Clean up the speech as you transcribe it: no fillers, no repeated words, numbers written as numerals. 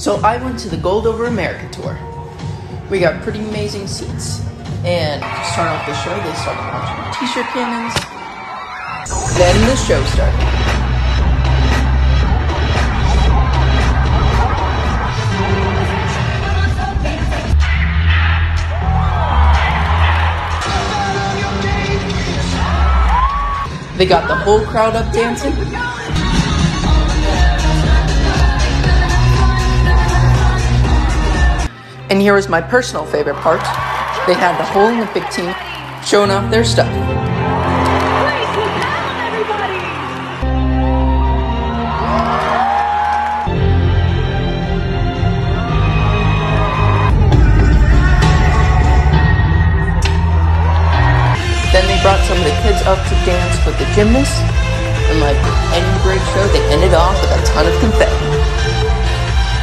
So I went to the Gold Over America tour. We got pretty amazing seats. And to start off the show, they started launching t-shirt cannons. Then the show started. They got the whole crowd up dancing. And here was my personal favorite part. They had the whole Olympic team showing off their stuff. Then they brought some of the kids up to dance with the gymnasts. And like any great show, they ended off with a ton of confetti.